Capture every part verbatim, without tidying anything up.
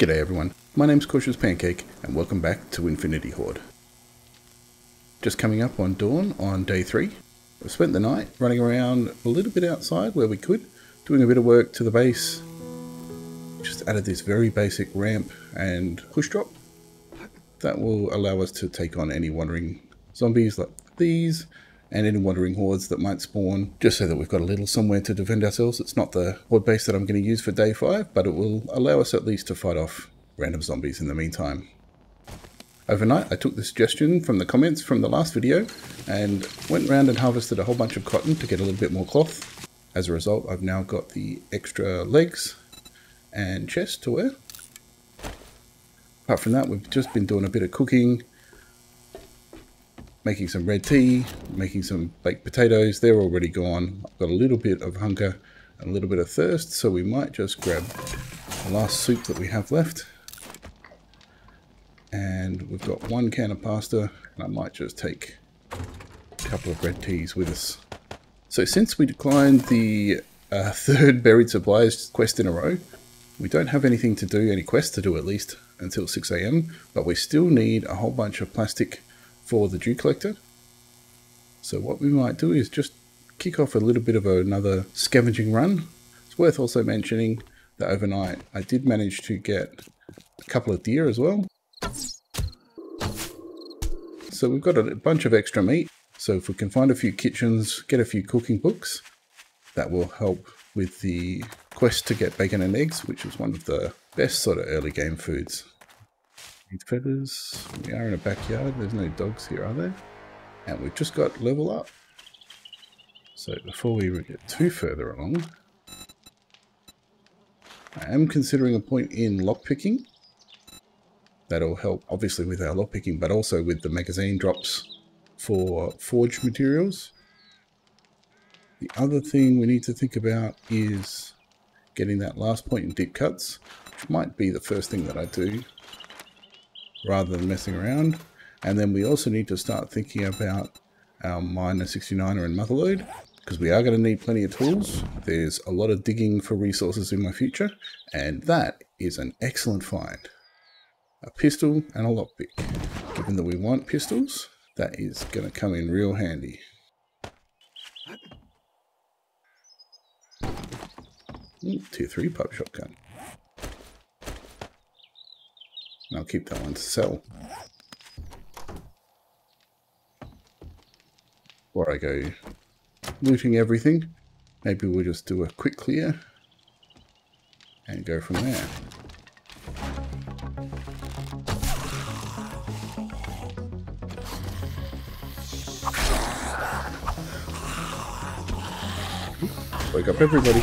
G'day everyone, my name's Cautious Pancake and welcome back to Infinity Horde. Just coming up on dawn on day three. I've spent the night running around a little bit outside where we could, doing a bit of work to the base. Just added this very basic ramp and push drop. That will allow us to take on any wandering zombies like these and any wandering hordes that might spawn, just so that we've got a little somewhere to defend ourselves. It's not the horde base that I'm going to use for day five, but it will allow us at least to fight off random zombies in the meantime. Overnight, I took the suggestion from the comments from the last video and went round and harvested a whole bunch of cotton to get a little bit more cloth. As a result, I've now got the extra legs and chest to wear. Apart from that, we've just been doing a bit of cooking, making some red tea, making some baked potatoes. They're already gone. I've got a little bit of hunger and a little bit of thirst, so we might just grab the last soup that we have left. And we've got one can of pasta, and I might just take a couple of red teas with us. So since we declined the uh, third Buried Supplies quest in a row, we don't have anything to do, any quests to do at least, until six A M, but we still need a whole bunch of plastic for the dew collector. So what we might do is just kick off a little bit of another scavenging run. It's worth also mentioning that overnight I did manage to get a couple of deer as well. So we've got a bunch of extra meat. So if we can find a few kitchens, get a few cooking books, that will help with the quest to get bacon and eggs, which is one of the best sort of early game foods. Need feathers. We are in a backyard. There's no dogs here, are there? And we've just got level up. So before we get too further along, I am considering a point in lockpicking. That'll help obviously with our lockpicking, but also with the magazine drops for forge materials. The other thing we need to think about is getting that last point in deep cuts, which might be the first thing that I do, rather than messing around. And then we also need to start thinking about our Miner sixty-niner and Mutha Lode, because we are going to need plenty of tools. There's a lot of digging for resources in my future, and that is an excellent find. A pistol and a lockpick. Given that we want pistols, that is going to come in real handy. Ooh, tier three pipe shotgun. I'll keep that one to sell. Before I go looting everything, maybe we'll just do a quick clear and go from there. Oops, wake up everybody.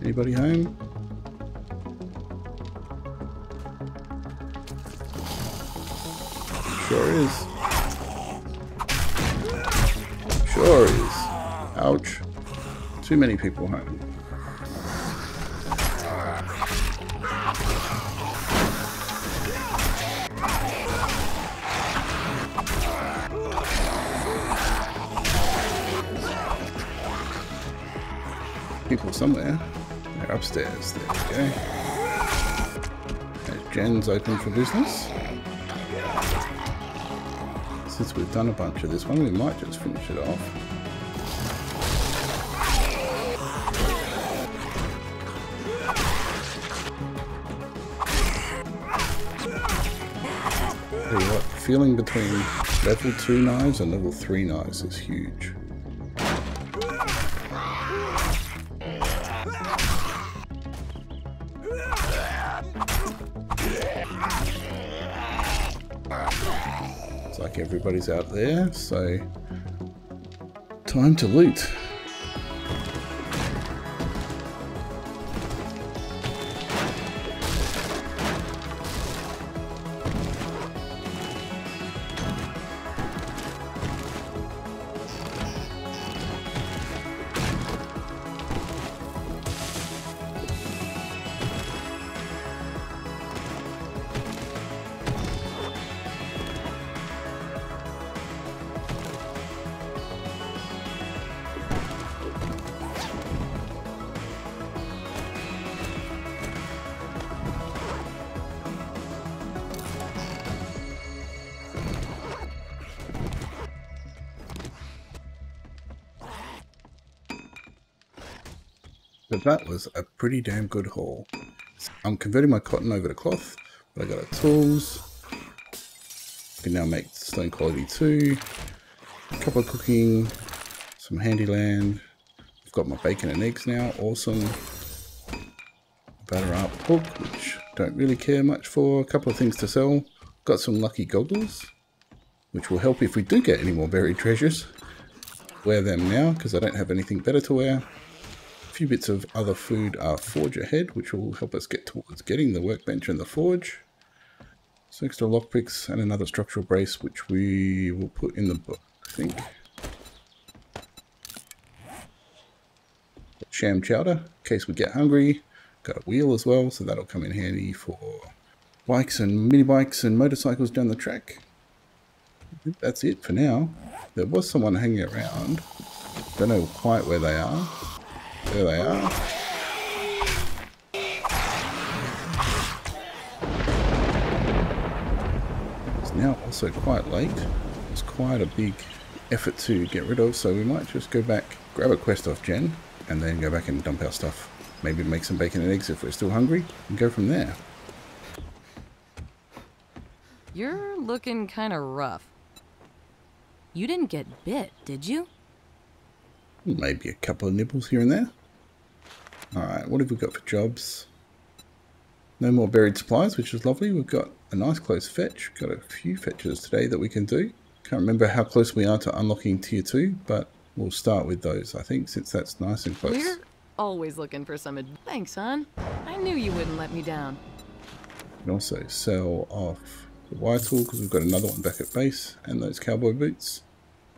Anybody home? Sure is. Sure is. Ouch. Too many people home. People somewhere. They're upstairs, there we go. And Jen's open for business. Since we've done a bunch of this one, we might just finish it off. Tell you what, the feeling between level two knives and level three knives is huge. Everybody's out there, so time to loot. But that was a pretty damn good haul. I'm converting my cotton over to cloth, but I got our tools. I can now make stone quality two. A cup of cooking, some handy land. I've got my bacon and eggs now, awesome. Batter up hook, which don't really care much for. A couple of things to sell. Got some lucky goggles, which will help if we do get any more buried treasures. Wear them now, because I don't have anything better to wear. A few bits of other food are forge ahead, which will help us get towards getting the workbench and the forge. So extra lockpicks and another structural brace, which we will put in the book, I think. Sham chowder, in case we get hungry. Got a wheel as well, so that'll come in handy for bikes and mini bikes and motorcycles down the track. I think that's it for now. There was someone hanging around. Don't know quite where they are. There they are. It's now also quite late. It's quite a big effort to get rid of, so we might just go back, grab a quest off Jen, and then go back and dump our stuff. Maybe make some bacon and eggs if we're still hungry, and go from there. You're looking kind of rough. You didn't get bit, did you? Maybe a couple of nibbles here and there. Alright, what have we got for jobs? No more buried supplies, which is lovely. We've got a nice close fetch. Got a few fetches today that we can do. Can't remember how close we are to unlocking tier two, but we'll start with those, I think, since that's nice and close. We're always looking for some advice. Thanks, hon. I knew you wouldn't let me down. We can also sell off the wire tool, because we've got another one back at base, and those cowboy boots,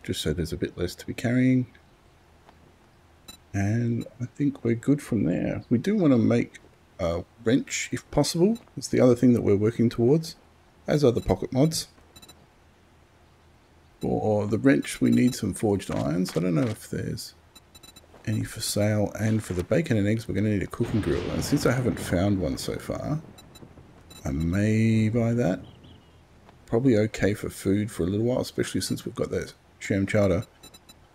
just so there's a bit less to be carrying. And I think we're good from there. We do want to make a wrench if possible. It's the other thing that we're working towards, as are the pocket mods. For the wrench we need some forged irons. I don't know if there's any for sale, and for the bacon and eggs we're going to need a cooking grill, and since I haven't found one so far, I may buy that. Probably okay for food for a little while, especially since we've got that sham chowder,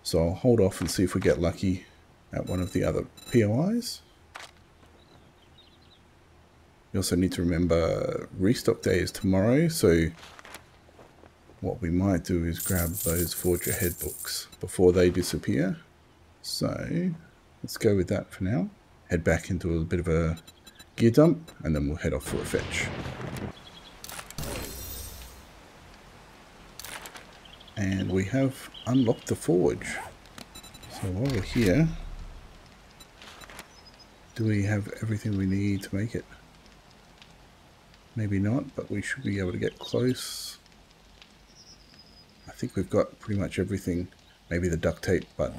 so I'll hold off and see if we get lucky at one of the other P O Is. You also need to remember restock day is tomorrow, so what we might do is grab those forge ahead books before they disappear. So let's go with that for now. Head back into a bit of a gear dump, and then we'll head off for a fetch. And we have unlocked the forge. So while we're here, do we have everything we need to make it? Maybe not, but we should be able to get close. I think we've got pretty much everything. Maybe the duct tape, but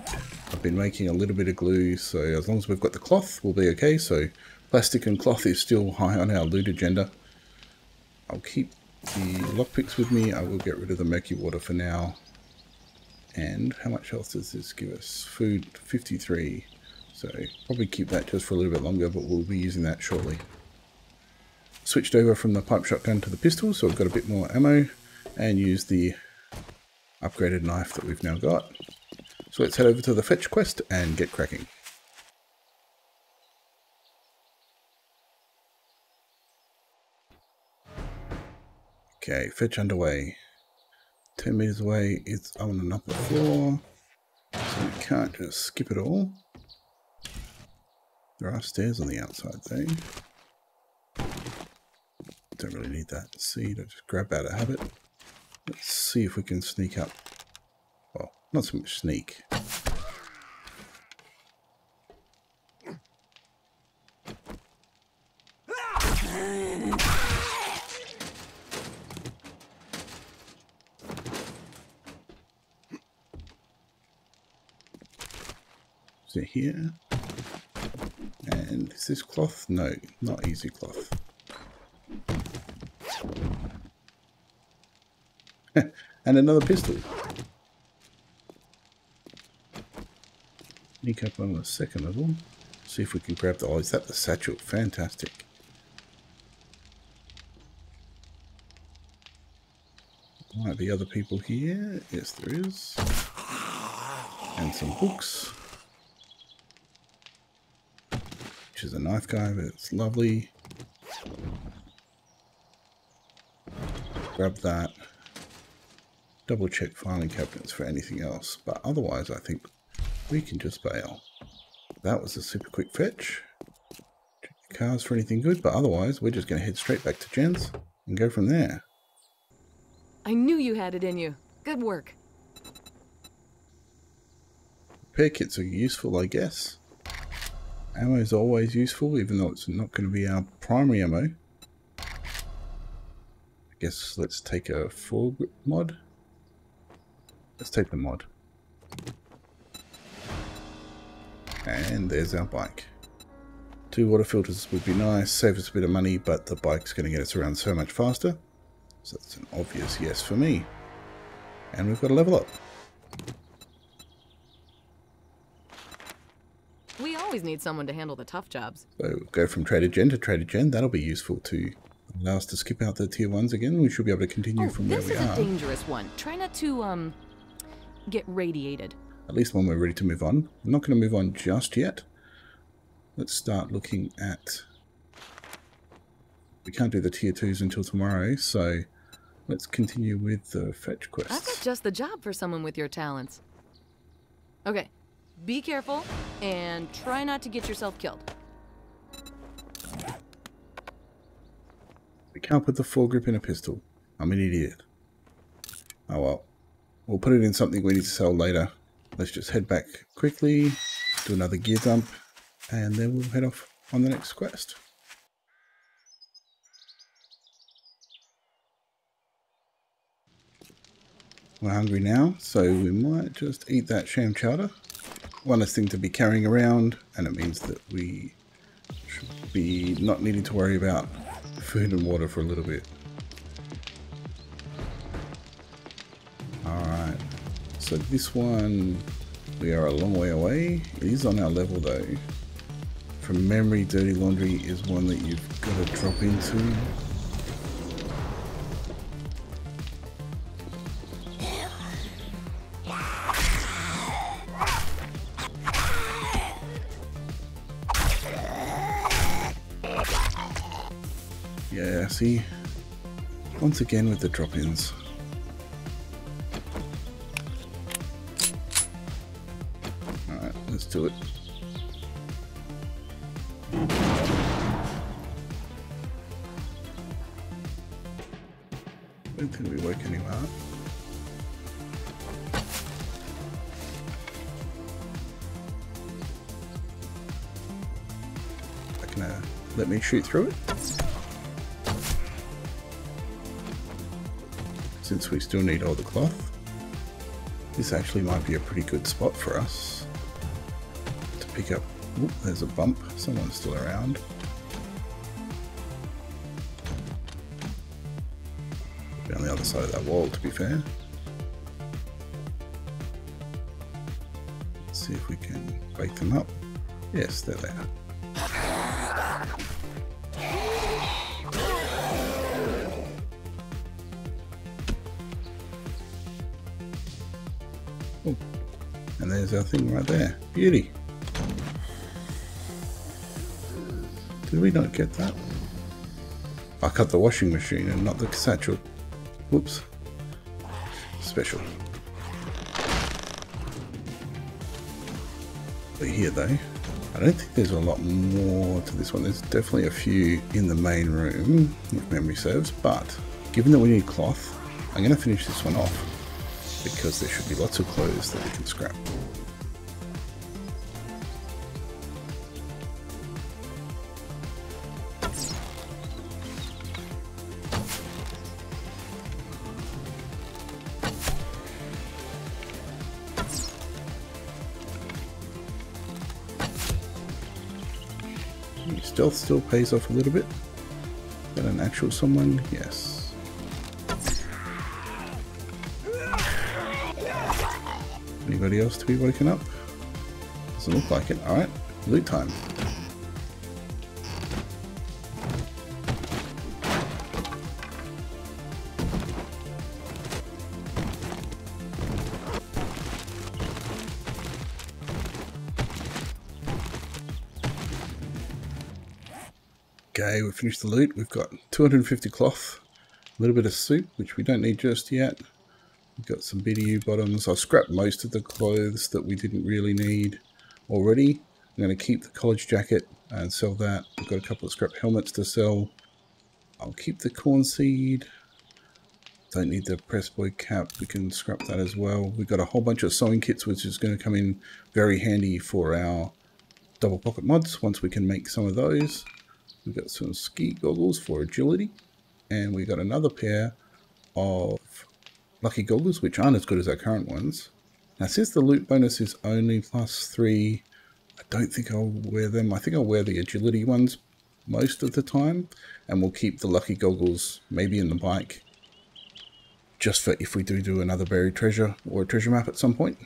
I've been making a little bit of glue, so as long as we've got the cloth, we'll be okay. So plastic and cloth is still high on our loot agenda. I'll keep the lockpicks with me. I will get rid of the murky water for now. And how much health does this give us? Food, fifty-three. So probably keep that just for a little bit longer, but we'll be using that shortly. Switched over from the pipe shotgun to the pistol, so I've got a bit more ammo, and use the upgraded knife that we've now got. So let's head over to the fetch quest and get cracking. Okay, fetch underway. ten meters away, it's on an upper floor, so we can't just skip it all. There are stairs on the outside though. Don't really need that seed, I'll just grab out of habit. Let's see if we can sneak up. Well, not so much sneak. Is it here? And is this cloth? No, not easy cloth. And another pistol. Sneak up on the second level. See if we can grab the... Oh, is that the satchel? Fantastic. Might be other people here. Yes, there is. And some books. which is a knife guy, but it's lovely. Grab that. Double check filing cabinets for anything else, but otherwise I think we can just bail. That was a super quick fetch. Check the cars for anything good, but otherwise we're just going to head straight back to Jen's and go from there. I knew you had it in you. Good work. Repair kits are useful, I guess. Ammo is always useful, even though it's not going to be our primary ammo. I guess let's take a full grip mod. Let's take the mod. And there's our bike. Two water filters would be nice, save us a bit of money, but the bike's going to get us around so much faster. So that's an obvious yes for me. And we've got a level up. We always need someone to handle the tough jobs. So we'll go from Trader Jen to Trader Jen. That'll be useful to allow us to skip out the tier ones again. We should be able to continue oh, from where we are. This is a dangerous one. Try not to um get radiated. At least when we're ready to move on. I'm not going to move on just yet. Let's start looking at... We can't do the tier twos until tomorrow, so let's continue with the fetch quests. I've got just the job for someone with your talents. Okay, be careful and try not to get yourself killed. We can't put the foregrip in a pistol. I'm an idiot. Oh well. We'll put it in something we need to sell later. Let's just head back quickly, do another gear dump, and then we'll head off on the next quest. We're hungry now, so we might just eat that sham chowder. One less thing to be carrying around, and it means that we should be not needing to worry about food and water for a little bit. Alright, so this one, we are a long way away. It is on our level though. From memory, dirty laundry is one that you've got to drop into. Yeah, see, once again with the drop-ins. Alright, let's do it. Don't think we woke anyone up. I can uh, let me shoot through it. Since we still need all the cloth, this actually might be a pretty good spot for us to pick up. Oop, there's a bump. Someone's still around. We're on the other side of that wall, to be fair. Let's see if we can wake them up. Yes, they're there. And there's our thing right there. Beauty. Did we not get that? I cut the washing machine and not the satchel. Whoops. Special. We're here though. I don't think there's a lot more to this one. There's definitely a few in the main room, if memory serves, but given that we need cloth, I'm going to finish this one off, because there should be lots of clothes that we can scrap. Stealth still pays off a little bit. Is that an actual someone? Yes. Anybody else to be woken up? Doesn't look like it. Alright, loot time. Okay, we finished the loot. We've got two hundred fifty cloth, a little bit of soup, which we don't need just yet. We've got some B D U bottoms. I've scrapped most of the clothes that we didn't really need already. I'm going to keep the college jacket and sell that. We've got a couple of scrap helmets to sell. I'll keep the corn seed. Don't need the press boy cap. We can scrap that as well. We've got a whole bunch of sewing kits, which is going to come in very handy for our double pocket mods once we can make some of those. We've got some ski goggles for agility, and we've got another pair of lucky goggles, which aren't as good as our current ones. Now, since the loot bonus is only plus three, I don't think I'll wear them. I think I'll wear the agility ones most of the time, and we'll keep the lucky goggles maybe in the bike, just for if we do do another buried treasure or a treasure map at some point.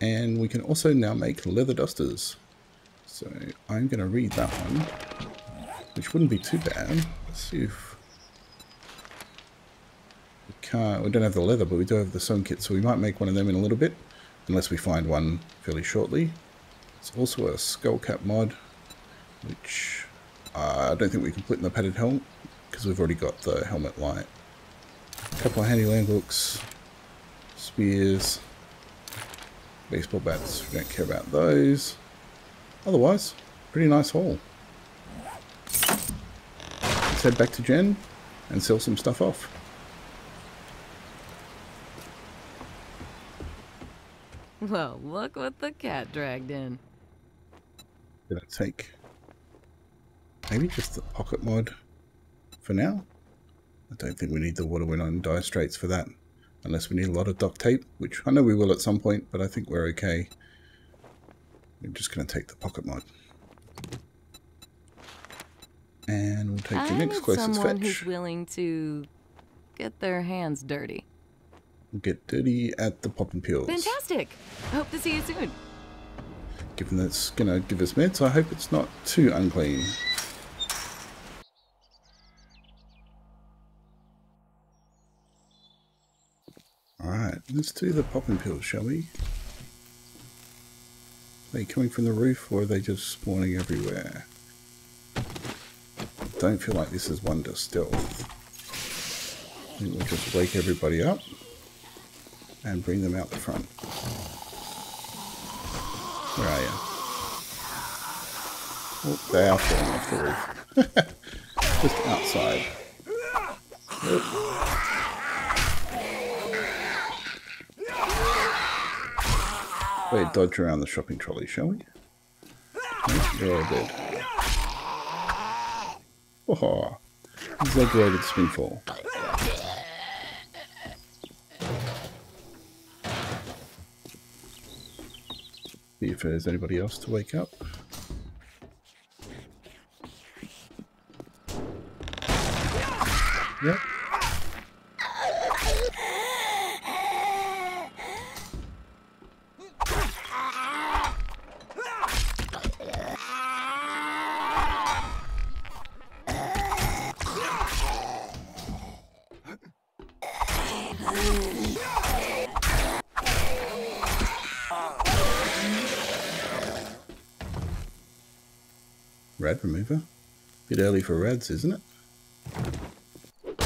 And we can also now make leather dusters. So I'm going to read that one, which wouldn't be too bad. Let's see if we can't. We don't have the leather, but we do have the sewn kit, so we might make one of them in a little bit, unless we find one fairly shortly. It's also a skull cap mod, which uh, I don't think we can put in the padded helmet because we've already got the helmet light. A couple of handy landhooks, spears, baseball bats. We don't care about those. Otherwise, pretty nice haul. Let's head back to Jen and sell some stuff off. Well, look what the cat dragged in. Did I take maybe just the pocket mod for now? I don't think we need the waterwind on dire straits for that, unless we need a lot of duct tape, which I know we will at some point, but I think we're okay. We're just going to take the pocket mod. And we'll take I the next closest someone fetch. Who's willing to get their hands dirty. We'll get dirty at the Pop-N-Pills. Fantastic! I hope to see you soon. Given that it's going to give us meds, I hope it's not too unclean. Alright, let's do the Pop-N-Pills, shall we? Are they coming from the roof, or are they just spawning everywhere? Don't feel like this is one to stealth. I think we'll just wake everybody up and bring them out the front. Where are you? Oh, they are falling off the roof. Just outside. Oop. We'll dodge around the shopping trolley, shall we? You're all dead. Oh, exaggerated spinfall. See if there's anybody else to wake up. Yep. Rad remover. Bit early for rads, isn't it? We'll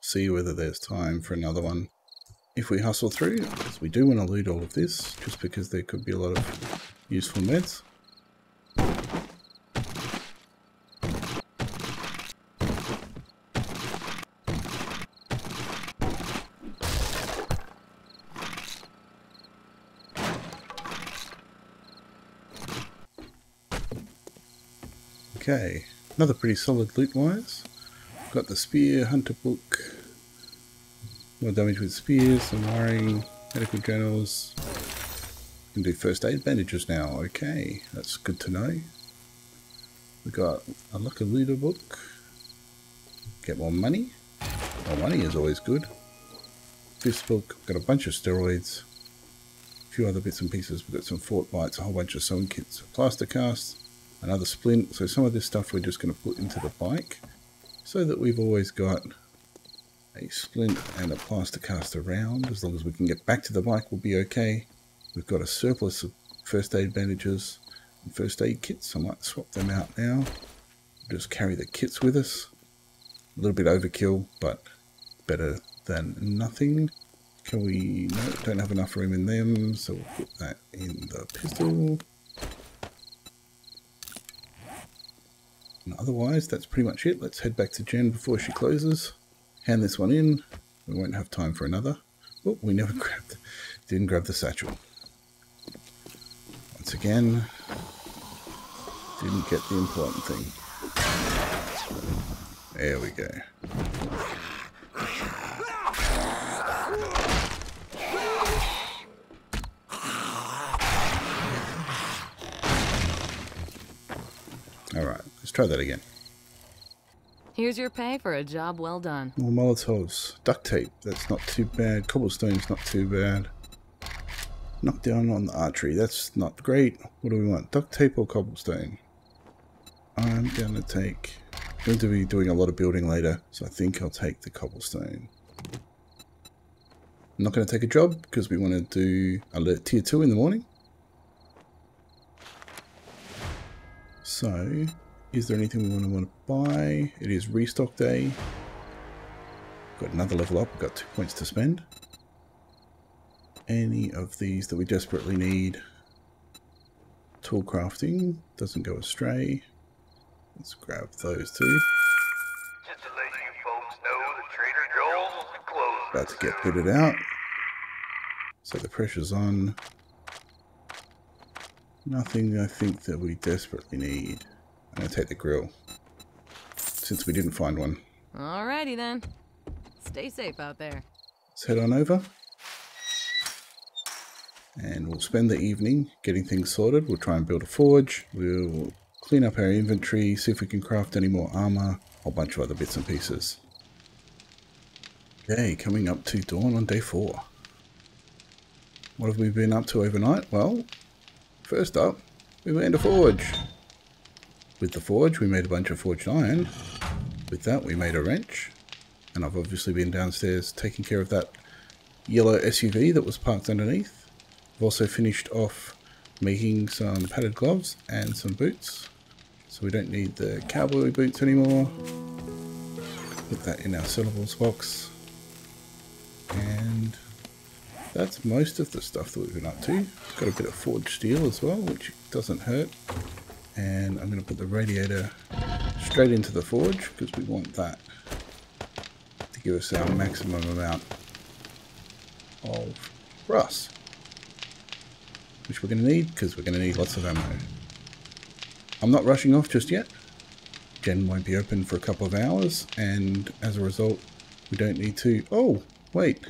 see whether there's time for another one. If we hustle through, because we do want to loot all of this, just because there could be a lot of useful meds. Okay, another pretty solid loot-wise. Got the spear, hunter book, more damage with spears, some wiring, medical journals. We can do first aid bandages now. Okay, that's good to know. We got a lucky looter book. Get more money. More money is always good. This book, got a bunch of steroids. A few other bits and pieces. We've got some fort bites, a whole bunch of sewing kits, plaster casts. Another splint. So some of this stuff we're just going to put into the bike so that we've always got a splint and a plaster cast around. As long as we can get back to the bike, we'll be okay. We've got a surplus of first aid bandages first aid kits. I might swap them out now. Just carry the kits with us. A little bit overkill, but better than nothing. Can we... No, don't have enough room in them, so we'll put that in the pistol. And otherwise, that's pretty much it. Let's head back to Jen before she closes. Hand this one in. We won't have time for another. Oh, we never grabbed... Didn't grab the satchel. Once again, didn't get the important thing. There we go. Alright, let's try that again. Here's your pay for a job well done. More Molotovs. Duct tape, that's not too bad. Cobblestone's not too bad. Knockdown on the archery, that's not great. What do we want? Duct tape or cobblestone? I'm gonna take... Going to be doing a lot of building later, so I think I'll take the cobblestone. I'm not going to take a job because we want to do alert tier two in the morning. So, is there anything we want to want to buy? It is restock day. Got another level up. We've got two points to spend. Any of these that we desperately need. Tool crafting doesn't go astray. Let's grab those two. Just to let you folks know, the Trader Joel's is closed. About to get booted out. So the pressure's on. Nothing I think that we desperately need. I'm going to take the grill. Since we didn't find one. Alrighty then. Stay safe out there. Let's head on over. And we'll spend the evening getting things sorted. We'll try and build a forge. We'll... Clean up our inventory, see if we can craft any more armor, a whole bunch of other bits and pieces. Okay, coming up to dawn on day four. What have we been up to overnight? Well, first up, we made a forge. With the forge, we made a bunch of forged iron. With that, we made a wrench. And I've obviously been downstairs taking care of that yellow S U V that was parked underneath. I've also finished off making some padded gloves and some boots. So we don't need the cowboy boots anymore. Put that in our sellables box. And that's most of the stuff that we've been up to. Got a bit of forged steel as well, which doesn't hurt. And I'm going to put the radiator straight into the forge because we want that to give us our maximum amount of brass, which we're going to need because we're going to need lots of ammo. I'm not rushing off just yet. Jen won't be open for a couple of hours, and as a result, we don't need to... Oh, wait.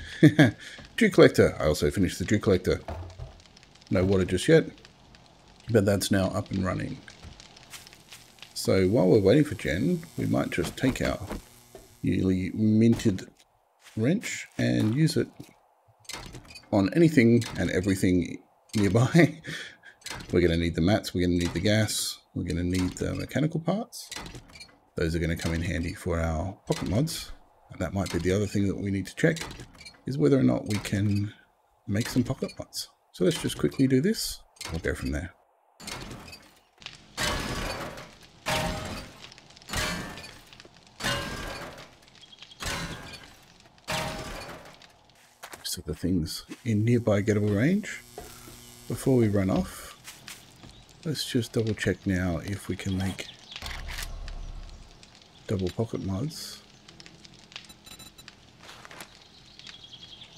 Dew Collector. I also finished the Dew Collector. No water just yet, but that's now up and running. So while we're waiting for Jen, we might just take our newly minted wrench and use it on anything and everything nearby. We're going to need the mats, we're going to need the gas, we're going to need the mechanical parts. Those are going to come in handy for our pocket mods. And that might be the other thing that we need to check, is whether or not we can make some pocket mods. So let's just quickly do this. We'll go from there. So the things in nearby gettable range. Before we run off, let's just double check now if we can make double pocket mods.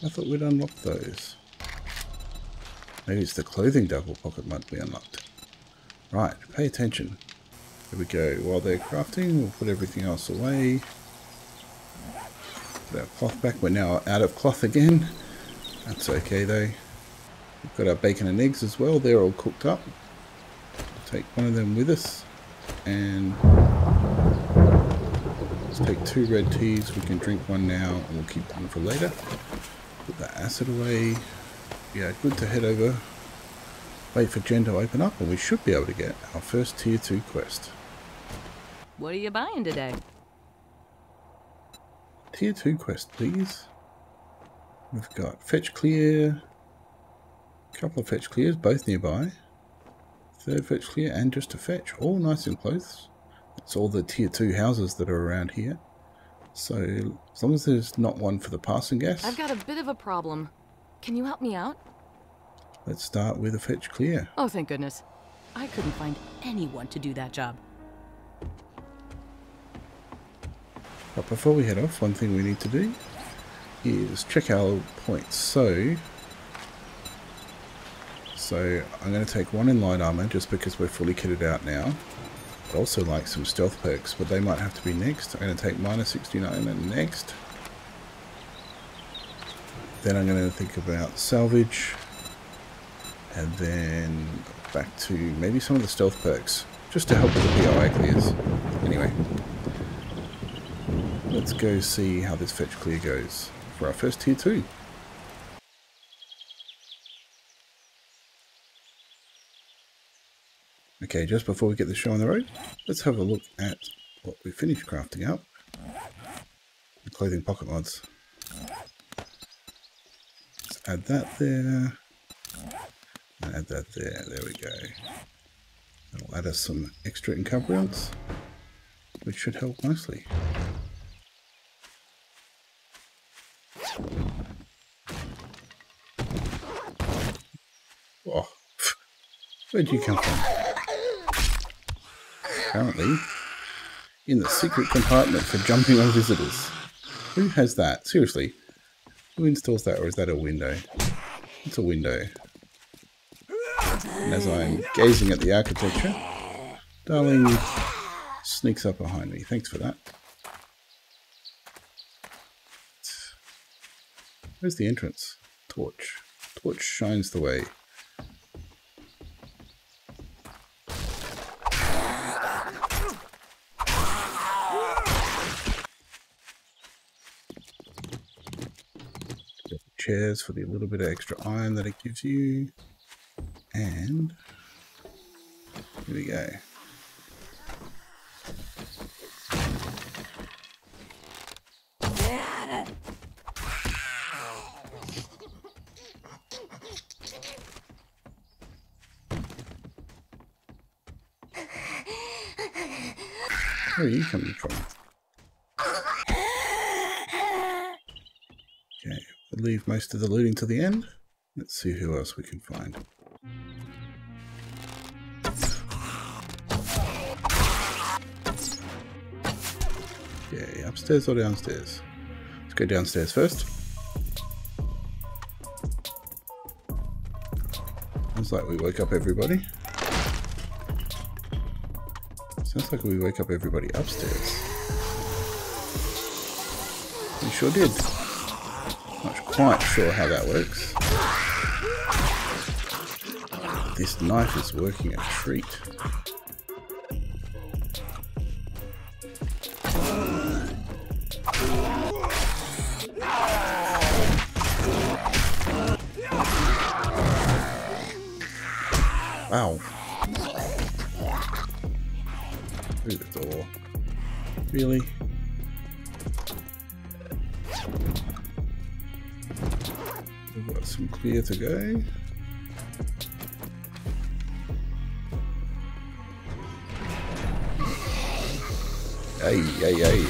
I thought we'd unlock those. Maybe it's the clothing double pocket mod we unlocked. Right, pay attention. Here we go. While they're crafting, we'll put everything else away. Put our cloth back. We're now out of cloth again. That's okay though. We've got our bacon and eggs as well. They're all cooked up. Take one of them with us. And let's take two red teas. We can drink one now and we'll keep one for later. Put that acid away. Yeah, good to head over. Wait for Jen to open up and we should be able to get our first tier two quest. What are you buying today? Tier two quest, please. We've got fetch clear. Couple of fetch clears, both nearby. Third fetch clear and just a fetch. All nice and close. It's all the tier two houses that are around here. So as long as there's not one for the passing gas. I've got a bit of a problem. Can you help me out? Let's start with a fetch clear. Oh, thank goodness. I couldn't find anyone to do that job. But before we head off, one thing we need to do is check our points. So, so I'm going to take one in light armor just because we're fully kitted out now. I'd also like some stealth perks, but they might have to be next. I'm going to take Miner sixty-nine er next. Then I'm going to think about salvage. And then back to maybe some of the stealth perks, just to help with the P O I clears. Anyway, let's go see how this fetch clear goes for our first tier two. Okay, just before we get the show on the road, let's have a look at what we finished crafting up. The clothing pocket mods. Let's add that there. Add that there. There we go. That'll add us some extra encumbrance, which should help nicely. Oh, where'd you come from? Apparently, in the secret compartment for jumping on visitors. Who has that? Seriously, who installs that, or is that a window? It's a window. And as I'm gazing at the architecture, Darling sneaks up behind me. Thanks for that. Where's the entrance? Torch. Torch shines the way. Get the chairs for the little bit of extra iron that it gives you. And here we go. Where are you coming from? Okay, we'll leave most of the looting to the end. Let's see who else we can find. Okay, upstairs or downstairs? Let's go downstairs first. Sounds like we woke up everybody. Sounds like we woke up everybody upstairs. We sure did. Not quite sure how that works. This knife is working a treat. Wow. Through the door. Really? We've got some clear to go. Hey, hey, hey.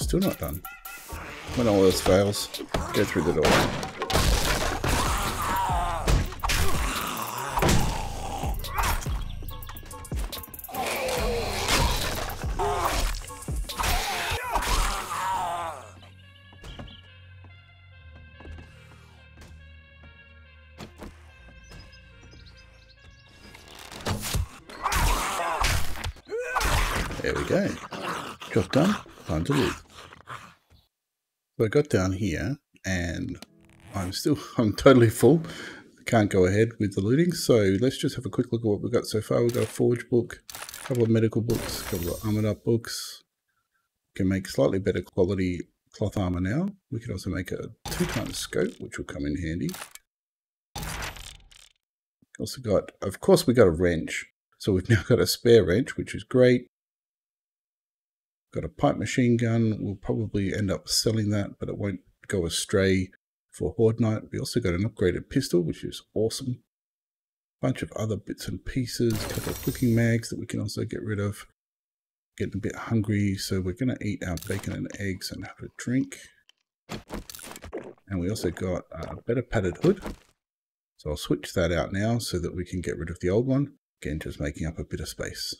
Still not done. When all else fails, go through the door. There we go. Job done. Time to leave. So I got down here and I'm still, I'm totally full. Can't go ahead with the looting. So let's just have a quick look at what we've got so far. We've got a forge book, a couple of medical books, a couple of armored up books. We can make slightly better quality cloth armor now. We could also make a two times scope, which will come in handy. Also got, of course, we got a wrench. So we've now got a spare wrench, which is great. Got a pipe machine gun. We'll probably end up selling that, but it won't go astray for Horde Night. We also got an upgraded pistol, which is awesome. Bunch of other bits and pieces, a couple of cooking mags that we can also get rid of. Getting a bit hungry, so we're going to eat our bacon and eggs and have a drink. And we also got a better padded hood. So I'll switch that out now so that we can get rid of the old one. Again, just making up a bit of space.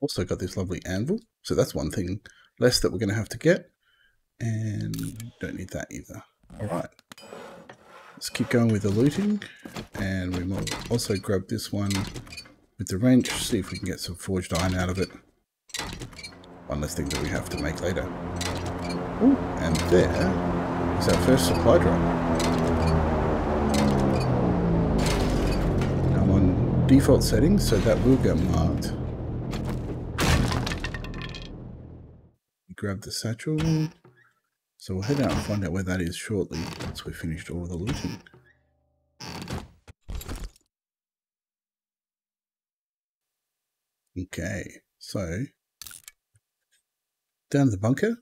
Also got this lovely anvil. So that's one thing less that we're going to have to get. And don't need that either. All right. Let's keep going with the looting. And we might also grab this one with the wrench. See if we can get some forged iron out of it. One less thing that we have to make later. Ooh, and there is our first supply drop. I'm on default settings, so that will get marked. Grab the satchel. So we'll head out and find out where that is shortly once we've finished all the looting. Okay, so down to the bunker.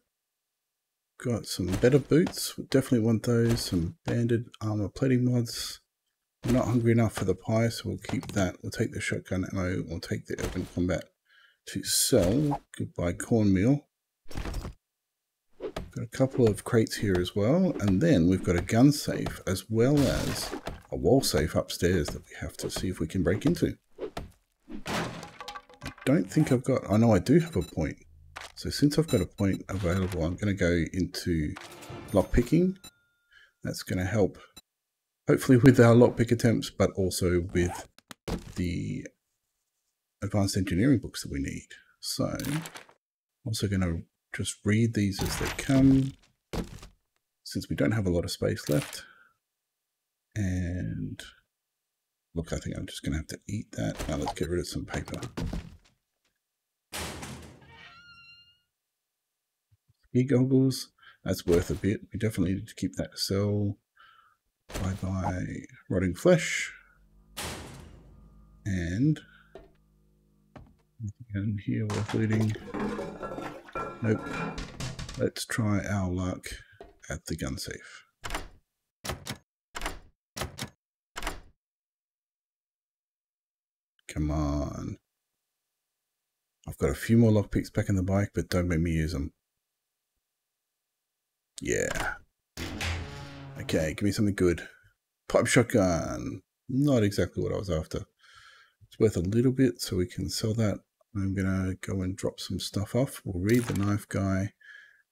Got some better boots. We definitely want those. Some banded armor plating mods. We're not hungry enough for the pie, so we'll keep that. We'll take the shotgun ammo. We'll take the urban combat to sell. Goodbye cornmeal. Got a couple of crates here as well, and then we've got a gun safe as well as a wall safe upstairs that we have to see if we can break into. I don't think I've got... I know I do have a point. So since I've got a point available, I'm going to go into lockpicking. That's going to help hopefully with our lockpick attempts, but also with the advanced engineering books that we need. So I'm also going to just read these as they come, since we don't have a lot of space left. And look, I think I'm just going to have to eat that. Now let's get rid of some paper. Ski goggles, that's worth a bit. We definitely need to keep that to sell. Bye-bye rotting flesh. And in here worth looting. Nope. Let's try our luck at the gun safe. Come on. I've got a few more lockpicks back in the bike, but don't make me use them. Yeah. Okay, give me something good. Pipe shotgun. Not exactly what I was after. It's worth a little bit, so we can sell that. I'm going to go and drop some stuff off. We'll read the knife guy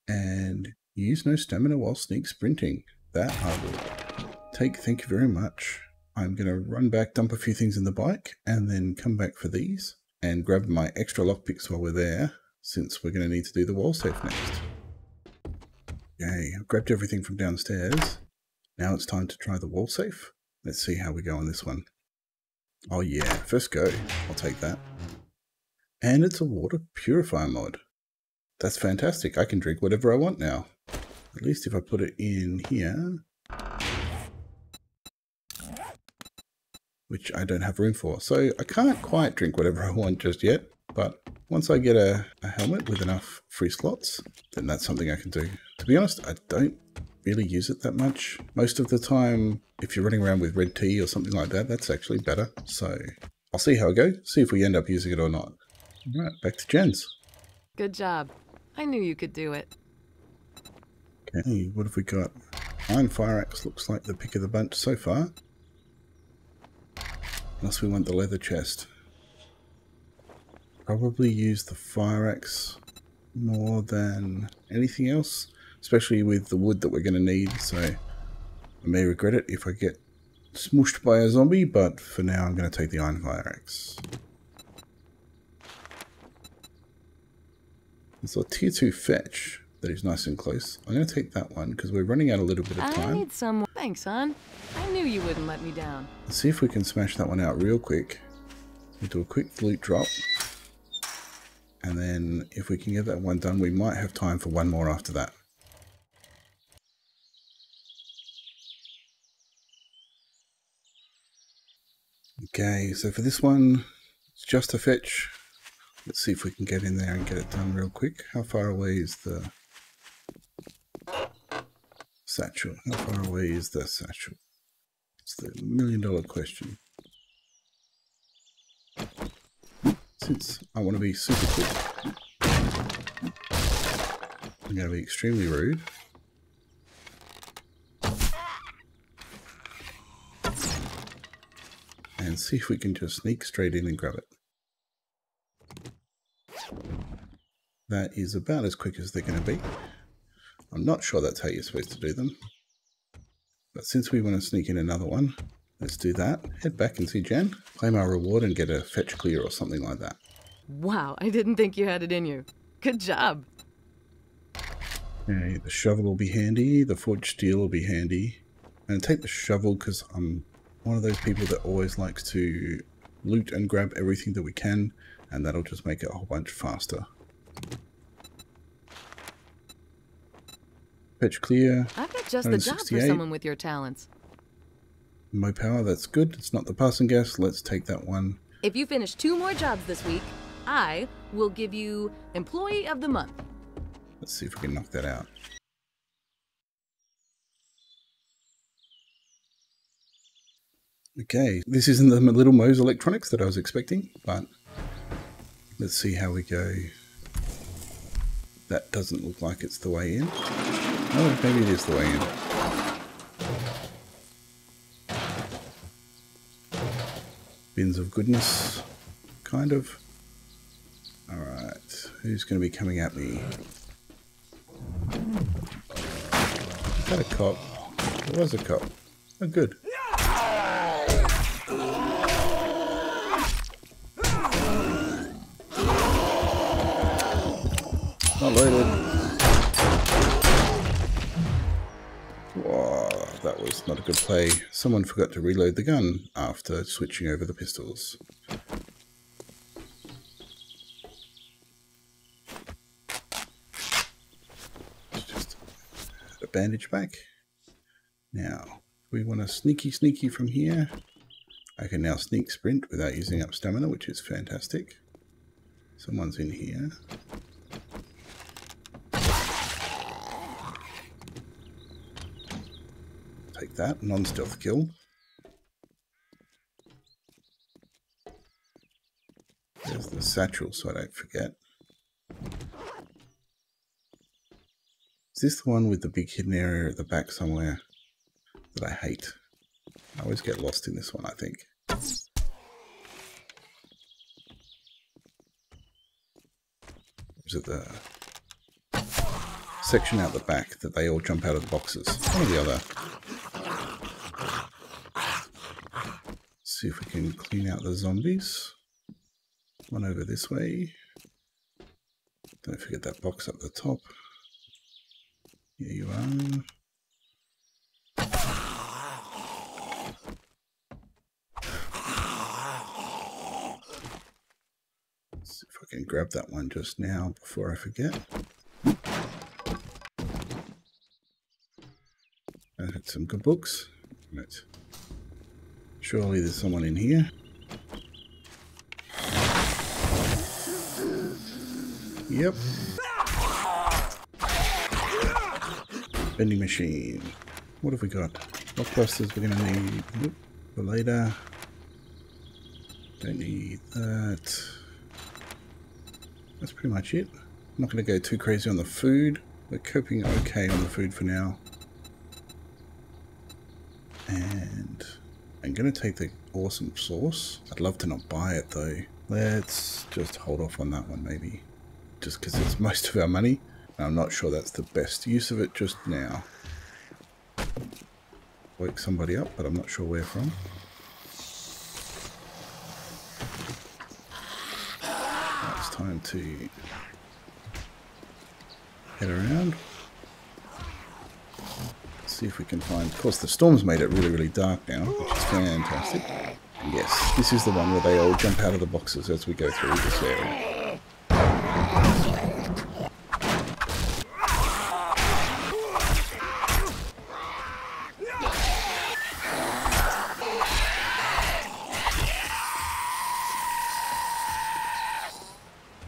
and use no stamina while sneak sprinting. That I will take. Thank you very much. I'm going to run back, dump a few things in the bike, and then come back for these and grab my extra lockpicks while we're there, since we're going to need to do the wall safe next. Okay, I've grabbed everything from downstairs. Now it's time to try the wall safe. Let's see how we go on this one. Oh yeah, first go. I'll take that. And it's a water purifier mod. That's fantastic. I can drink whatever I want now. At least if I put it in here, which I don't have room for. So I can't quite drink whatever I want just yet. But once I get a, a helmet with enough free slots, then that's something I can do. To be honest, I don't really use it that much. Most of the time, if you're running around with red tea or something like that, that's actually better. So I'll see how I go, see if we end up using it or not. All right, back to Jen's. Good job. I knew you could do it. Okay, what have we got? Iron fire axe looks like the pick of the bunch so far. Unless we want the leather chest. Probably use the fire axe more than anything else, especially with the wood that we're going to need. So I may regret it if I get smooshed by a zombie, but for now I'm going to take the iron fire axe. It's a tier two fetch that is nice and close. I'm going to take that one because we're running out a little bit of time. I need some. Thanks, hon. I knew you wouldn't let me down. Let's see if we can smash that one out real quick. We'll do a quick loot drop. And then if we can get that one done, we might have time for one more after that. Okay, so for this one, it's just a fetch. Let's see if we can get in there and get it done real quick. How far away is the satchel? How far away is the satchel? It's the million dollar question. Since I want to be super quick, I'm going to be extremely rude. And see if we can just sneak straight in and grab it. That is about as quick as they're going to be. I'm not sure that's how you're supposed to do them. But since we want to sneak in another one, let's do that. Head back and see Jen. Claim our reward and get a fetch clear or something like that. Wow, I didn't think you had it in you. Good job. Okay, the shovel will be handy. The forged steel will be handy. I'm going to take the shovel because I'm one of those people that always likes to loot and grab everything that we can, and that'll just make it a whole bunch faster. Fetch clear. I've got just the job for someone with your talents. Mo Power, that's good. It's not the passing gas. Let's take that one. If you finish two more jobs this week, I will give you Employee of the Month. Let's see if we can knock that out. Okay, this isn't the little Mo's electronics that I was expecting, but let's see how we go. That doesn't look like it's the way in. Oh, maybe it is the way in. Bins of goodness, kind of. All right, who's going to be coming at me? Is that a cop? There was a cop. Oh, good. Not loaded. Whoa, that was not a good play. Someone forgot to reload the gun after switching over the pistols. Bandage back. Now, we want to sneaky sneaky from here. I can now sneak sprint without using up stamina, which is fantastic. Someone's in here. Take that, non-stealth kill. There's the satchel so I don't forget. Is this the one with the big hidden area at the back somewhere that I hate? I always get lost in this one, I think. Is it the section out the back that they all jump out of the boxes? One or the other. Let's see if we can clean out the zombies. One over this way. Don't forget that box up the top. Here you are. Let's see if I can grab that one just now before I forget. I had some good books. Right. Surely there's someone in here. Yep. Vending machine. What have we got? Blockbusters we're going to need for later. Don't need that. That's pretty much it. I'm not going to go too crazy on the food. We're coping okay on the food for now. And I'm going to take the awesome sauce. I'd love to not buy it though. Let's just hold off on that one maybe. Just because it's most of our money. I'm not sure that's the best use of it just now. Wake somebody up, but I'm not sure where from. Now it's time to head around. Let's see if we can find... Of course, the storm's made it really, really dark now, which is fantastic. Yes, this is the one where they all jump out of the boxes as we go through this area.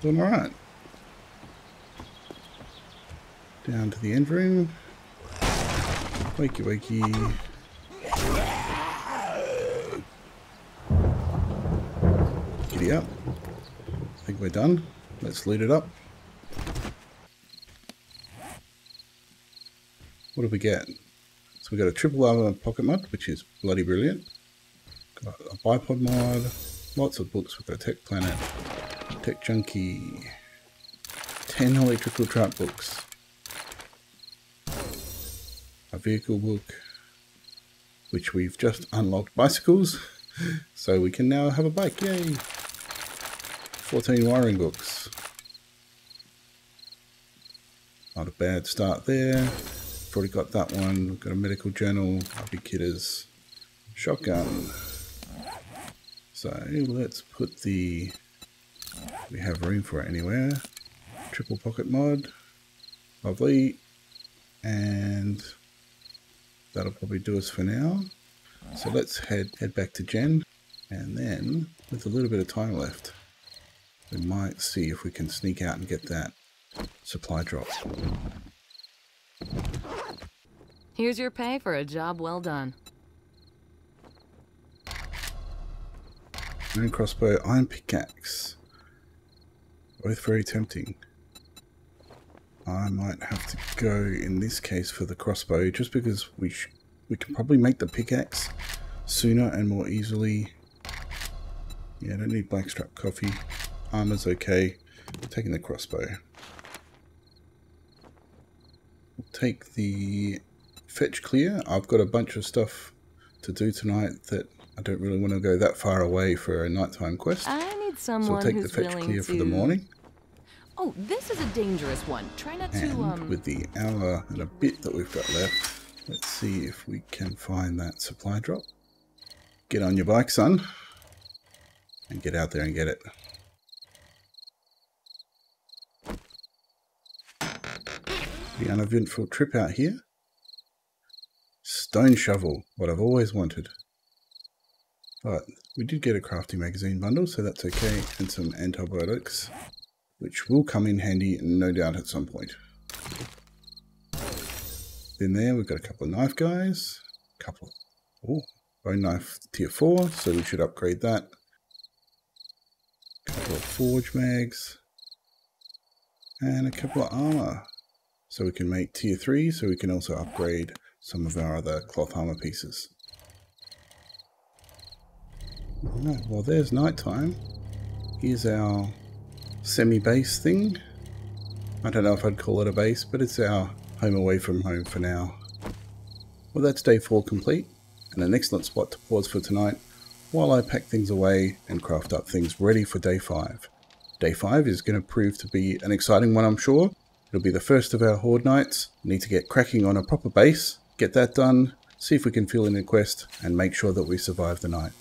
Doing all right. Down to the end room. Wakey wakey. Giddy up. I think we're done. Let's loot it up. What do we get? So we got a triple armor pocket mod, which is bloody brilliant. Got a bipod mod. Lots of books with our Tech Planet. Tech Junkie. ten electrical trap books. A vehicle book, which we've just unlocked bicycles, so we can now have a bike, yay! fourteen wiring books. Not a bad start there. We've already got that one. We've got a medical journal, happy kidders, shotgun. So let's put the, we have room for it anywhere. Triple pocket mod, lovely, and that'll probably do us for now. So let's head head back to Jen, and then with a little bit of time left, we might see if we can sneak out and get that supply drop. Here's your pay for a job well done. Iron crossbow, iron pickaxe. Both very tempting. I might have to go in this case for the crossbow, just because we sh we can probably make the pickaxe sooner and more easily. Yeah, I don't need blackstrap coffee. Armor's okay. I'm taking the crossbow. We'll take the fetch clear. I've got a bunch of stuff to do tonight that I don't really want to go that far away for a nighttime quest. I need someone so we'll take who's the fetch clear to... for the morning. Oh, this is a dangerous one. Try not and to, um... with the hour and a bit that we've got left, let's see if we can find that supply drop. Get on your bike, son. And get out there and get it. The uneventful trip out here. Stone shovel, what I've always wanted. But we did get a crafting magazine bundle, so that's okay. And some antibiotics, which will come in handy, no doubt, at some point. Then there, we've got a couple of knife guys. A couple. Oh, bone knife tier four, so we should upgrade that. A couple of forge mags. And a couple of armor. So we can make tier three, so we can also upgrade some of our other cloth armor pieces. Alright, well there's nighttime. Here's our semi-base thing. I don't know if I'd call it a base, but it's our home away from home for now. Well, that's day four complete, and an excellent spot to pause for tonight while I pack things away and craft up things ready for day five. Day five is going to prove to be an exciting one, I'm sure. It'll be the first of our horde nights. We need to get cracking on a proper base, get that done, see if we can fill in a quest, and make sure that we survive the night.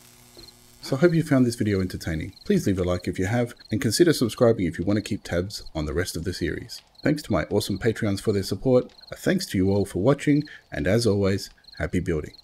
So I hope you found this video entertaining. Please leave a like if you have, and consider subscribing if you want to keep tabs on the rest of the series. Thanks to my awesome Patreons for their support, a thanks to you all for watching, and as always, happy building.